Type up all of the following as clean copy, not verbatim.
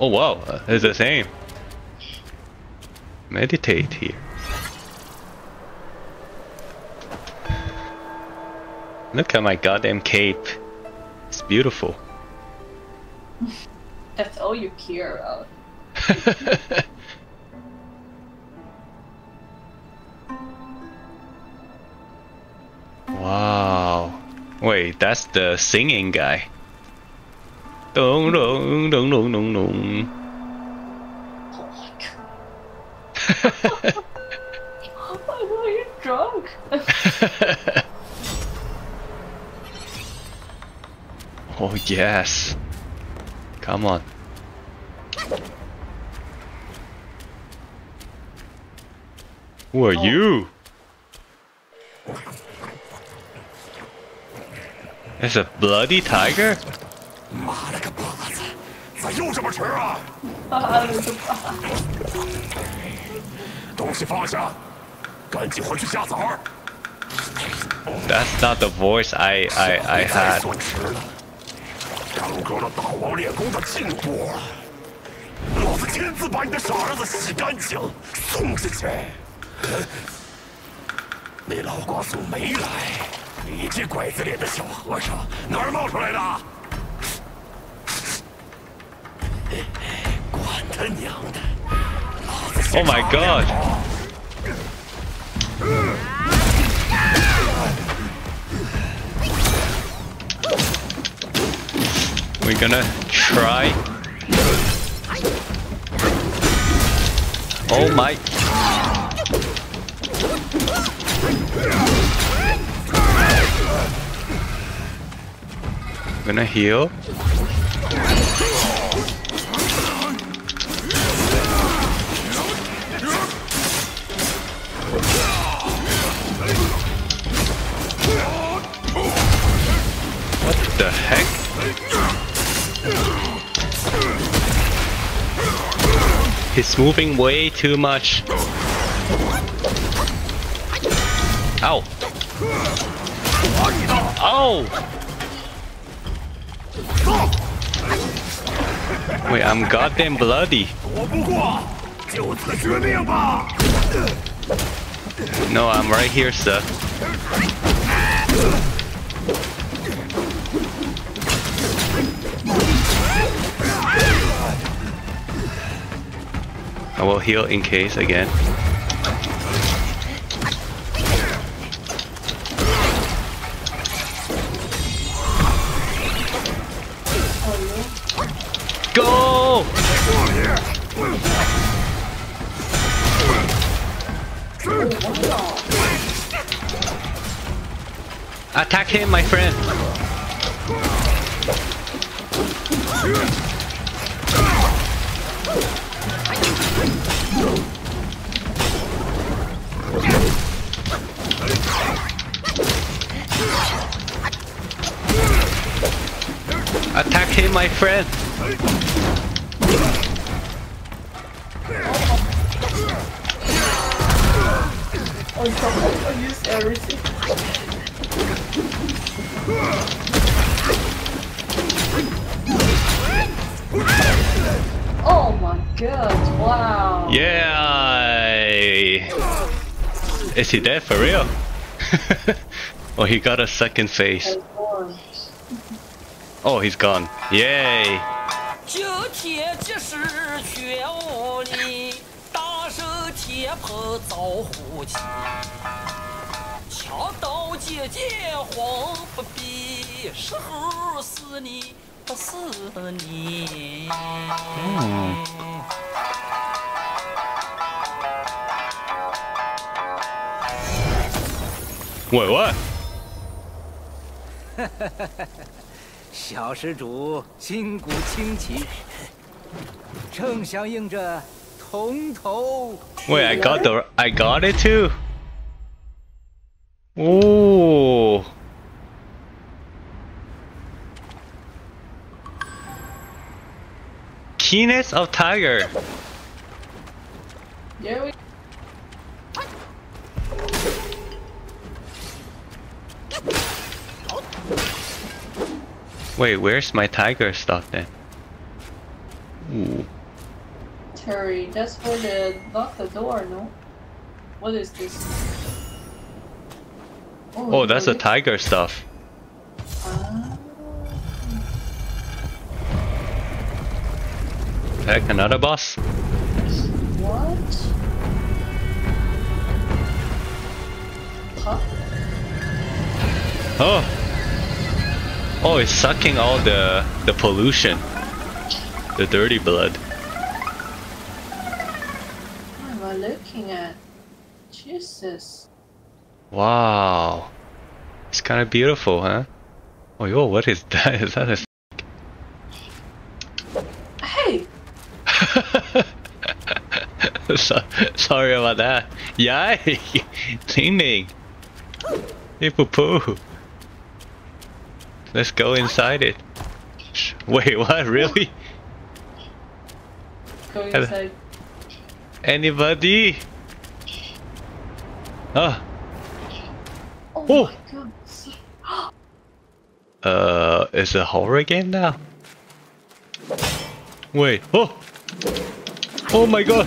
Oh wow, it's the same. Meditate here. Look at my goddamn cape. It's beautiful. That's all you care about. Wow. Wait, that's the singing guy. Dong dong dong dong dong dong. Oh my god. Why are you drunk? Oh yes. Come on. Who are you? It's a bloody tiger? That's not the voice I had. Oh my god! We're gonna try. Oh my. I'm gonna heal. What the heck? He's moving way too much. Ow. Ow. Wait, I'm goddamn bloody. No, I'm right here, sir. I will heal in case again. Go! Attack him, my friend! Attack him, my friend! On top of I use everything. Oh my god, wow. Yeah. Is he dead for real? Oh, he got a second face. Oh, he's gone. Yay. Wait, what? 小施主筋骨清奇，正响应着铜头。Wait, I got it too. Oh. Keenness of tiger. Yeah. Wait, where's my tiger stuff then? Terry, that's where the lock the door, no? What is this? Oh, oh, that's the tiger stuff. Heck, another boss? What? Huh? Oh! Oh, it's sucking all the pollution. The dirty blood. What am I looking at? Jesus. Wow. It's kind of beautiful, huh? Oh, yo, what is that? Is that a snake? Hey! Sorry about that. Yay! Ding ding! Hey, poo poo! Let's go inside it. Wait, what? Really? Go inside. Anybody? Ah! Oh! Oh my God. Is it a horror game now? Wait, oh! Oh my God!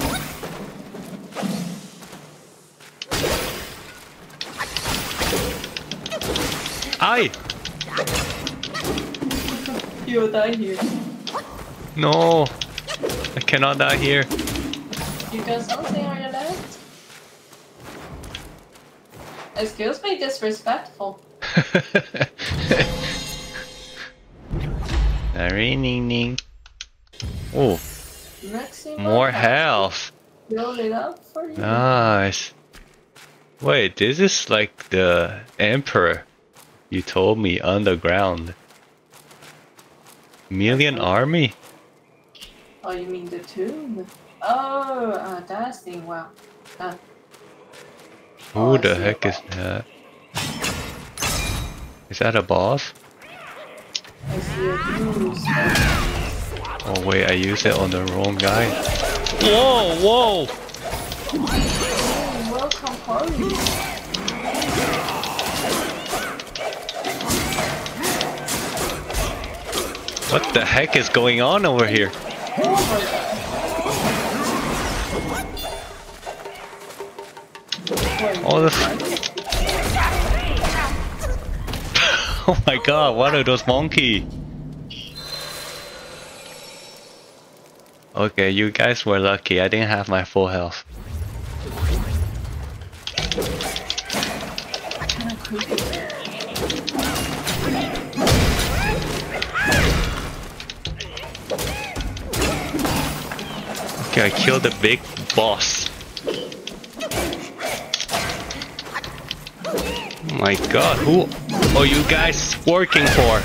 Aye! You'll die here. No! I cannot die here. You got something on your left? Excuse me, disrespectful. Ring. Oh, more health. Build it up for you. Nice. Wait, this is like the emperor you told me underground. Million army. Oh, you mean the tomb? Oh, that's the wow. Who the heck is that? Is that a boss? I see a blue star. Oh wait, I used it on the wrong guy. Whoa, whoa! Oh, welcome party. What the heck is going on over here? All the. Oh my God, what are those monkeys? Okay, you guys were lucky, I didn't have my full health. Okay, I killed the big boss. Oh my God, who are you guys working for?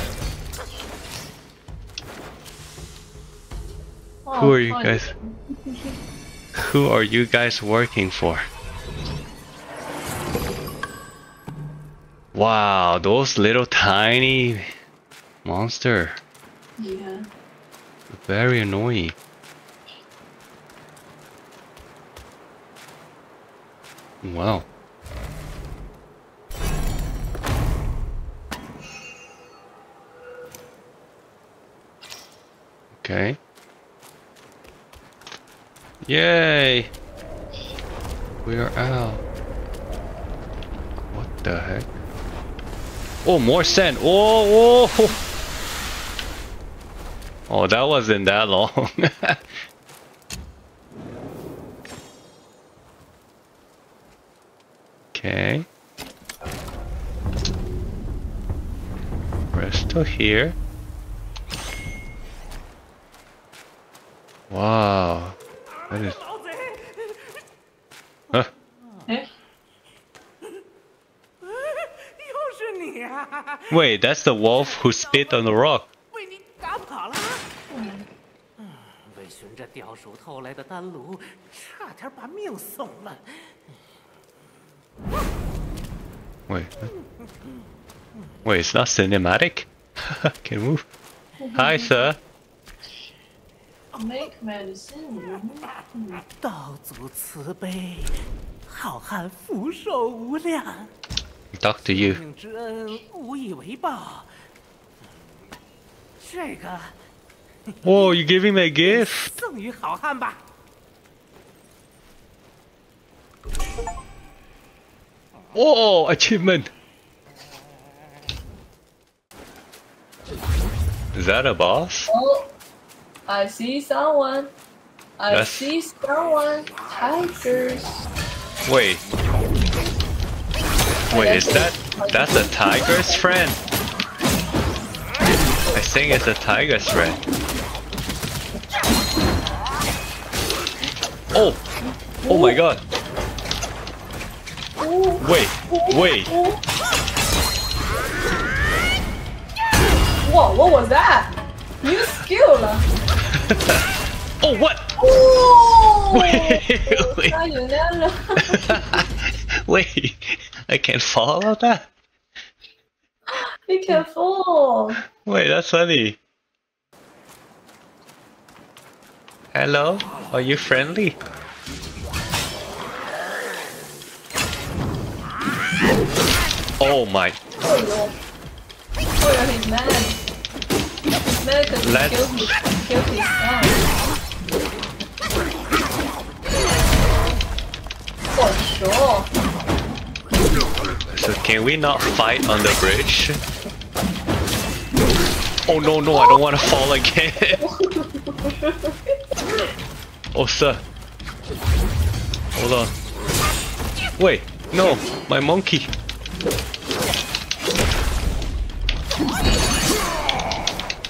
Oh, who are you guys? Who are you guys working for? Wow, those little tiny monster. Yeah. Very annoying. Wow. Okay. Yay! We are out. What the heck? Oh, more sand! Oh, oh! Oh, that wasn't that long. Okay. Rest to here. Wow, that is... Huh? Wait, that's the wolf who spit on the rock. Wait, huh? Wait, it's not cinematic? Can move. Hi, sir. Make medicine. Talk to you. Whoa, you give him a gift? Oh, achievement! Is that a boss? Oh, I see someone. I see someone. Tigers. Wait. Wait, is that... That's a tiger's friend? I think it's a tiger's friend. Oh! Oh my god! Wait, wait! Whoa, what was that? New skill! Oh, what? Wait. Wait, I can't follow that? You can fall! Wait, that's funny. Hello? Are you friendly? Oh my. Oh, he's mad. For sure. So can we not fight on the bridge? Oh no no, I don't want to fall again. Oh sir. Hold on. Wait, no, my monkey.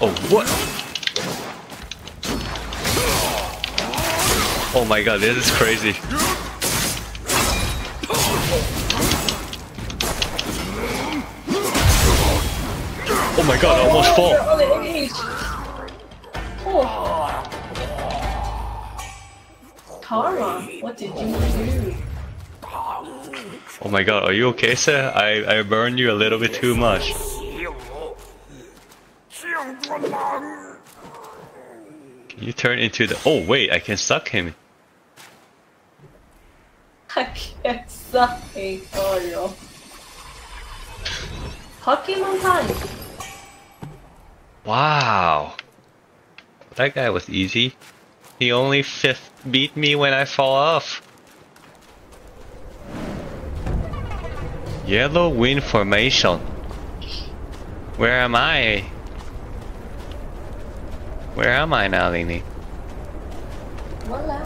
Oh, what? Oh my god, this is crazy. Oh my god, I almost fall. Oh. Tara, what did you do? Oh my god, are you okay, sir? I burned you a little bit too much. Can you turn into the... Oh wait, I can suck him. I can't suck him, Mario. Pokemon time! Wow. That guy was easy. He only beat me when I fall off. Yellow wind formation. Where am I? Where am I now, Lini? Voila.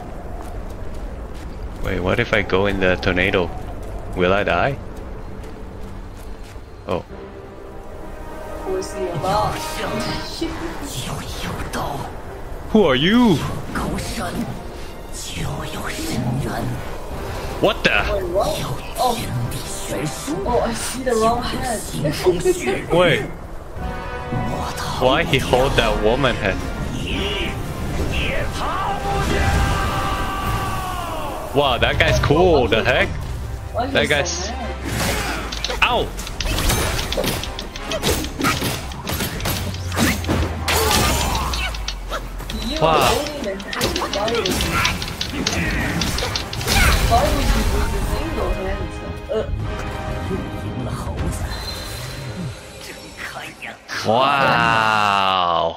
Wait, what if I go in the tornado? Will I die? Oh. Who are you? What the? Oh, I see the wrong head. Wait. Why he hold that woman head? Wow, that guy's cool, the heck? That guy's... Ow! Wow. Wow.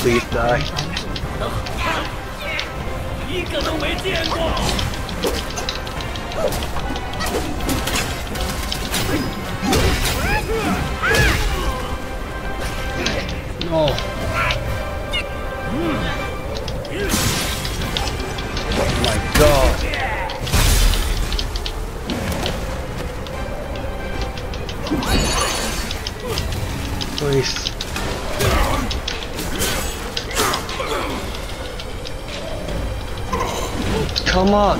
Please die. No. Oh my god. Please. Come on.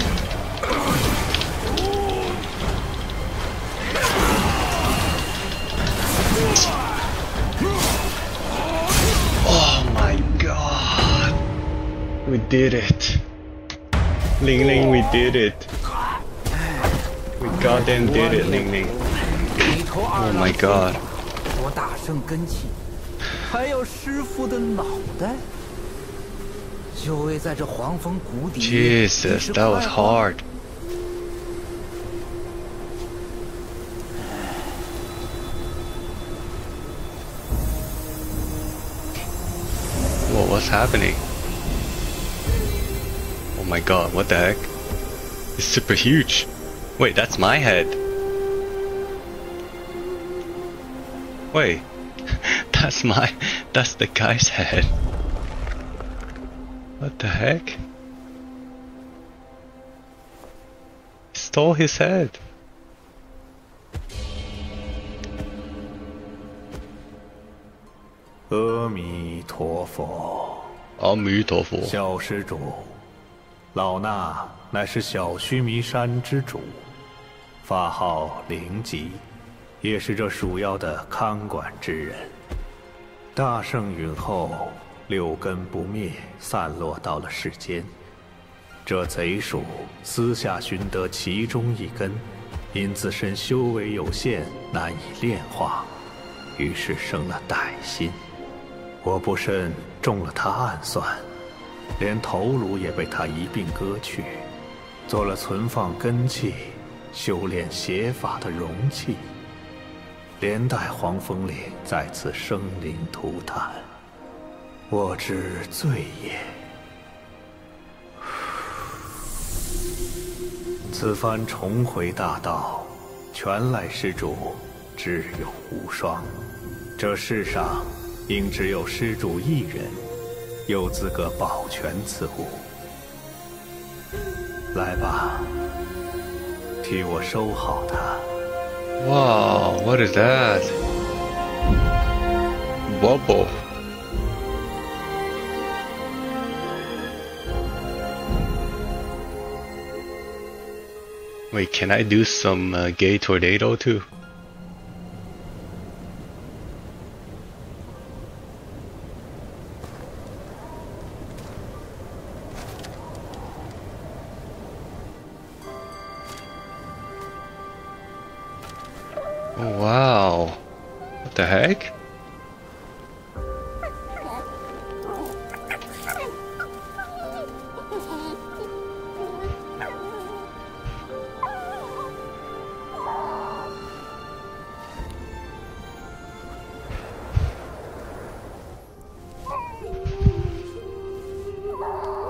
Oh my god. We did it. Ling Ling, we did it. We goddamn did it, Ling Ling. Oh my god. 多大圣根器，还有师傅的脑袋，就位在这黄风谷底。Jesus, that was hard. What's happening? Oh my god, what the heck? It's super huge. Wait, that's my head. Wait, that's the guy's head. What the heck? Stole his head. Amitofo. 小施主，老衲乃是小须弥山之主，法号灵吉。 也是这蜀药的看管之人。大圣陨后，六根不灭，散落到了世间。这贼鼠私下寻得其中一根，因自身修为有限，难以炼化，于是生了歹心。我不慎中了他暗算，连头颅也被他一并割去，做了存放根器、修炼邪法的容器。 连带黄风岭再次生灵涂炭，我之罪也。此番重回大道，全赖施主智勇无双。这世上应只有施主一人有资格保全此物。来吧，替我收好它。 Wow, what is that? Bubble. Wait, can I do some gay tornado too? Wow, what the heck?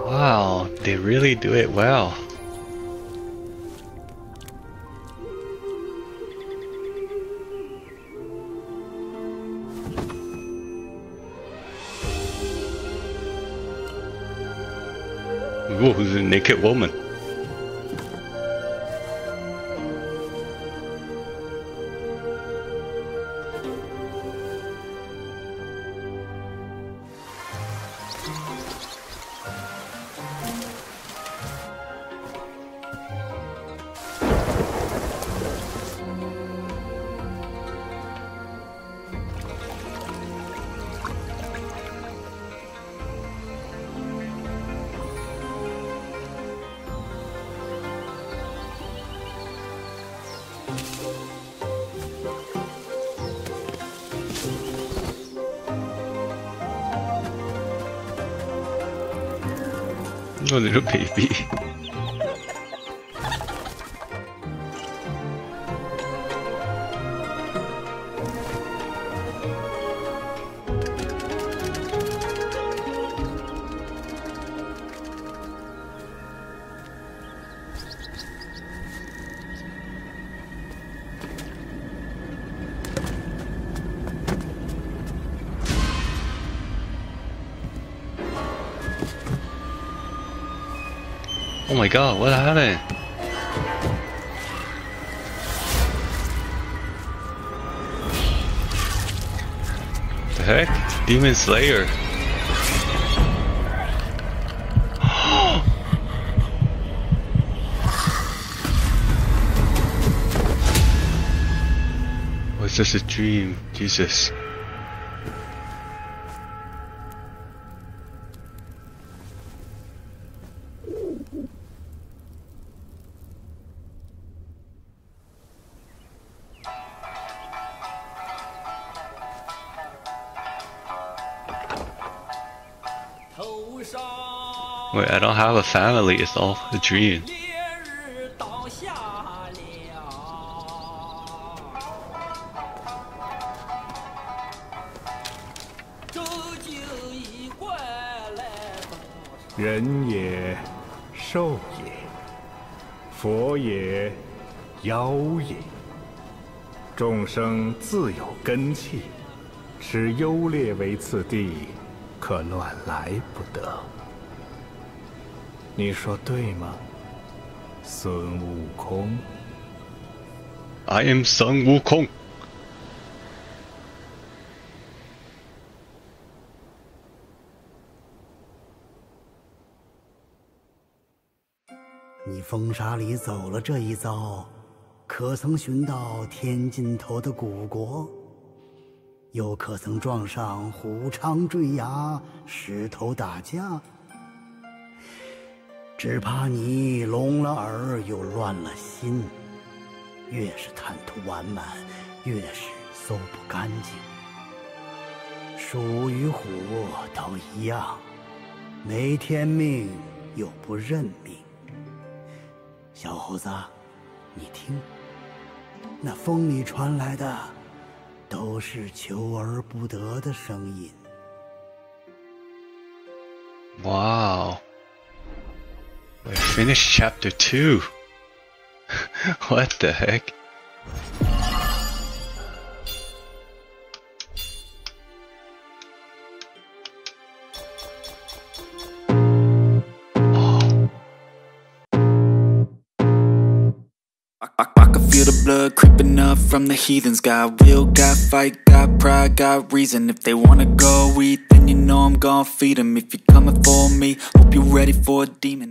Wow, they really do it well. Ooh, who's a naked woman? Oh, little baby. Oh my god, what happened? The heck? Demon Slayer. Was this a dream? Jesus. Wait, I don't have a family, it's all a dream.人也，兽也，佛也，妖也。众生自有根器，持优劣为次第，可乱来不得。 你说对吗，孙悟空 ？I am 孙悟空。你风沙里走了这一遭，可曾寻到天尽头的古国？又可曾撞上虎蛏坠崖、石头打架？ 只怕你聋了耳，又乱了心。越是贪图完满，越是搜不干净。鼠与虎都一样，没天命又不认命。小猴子，你听，那风里传来的，都是求而不得的声音。哇哦！ I finished chapter 2. What the heck? Oh. I can feel the blood creeping up from the heathens. Got will, got fight, got pride, got reason. If they wanna go eat, then you know I'm gonna feed them. If you're coming for me, hope you're ready for a demon.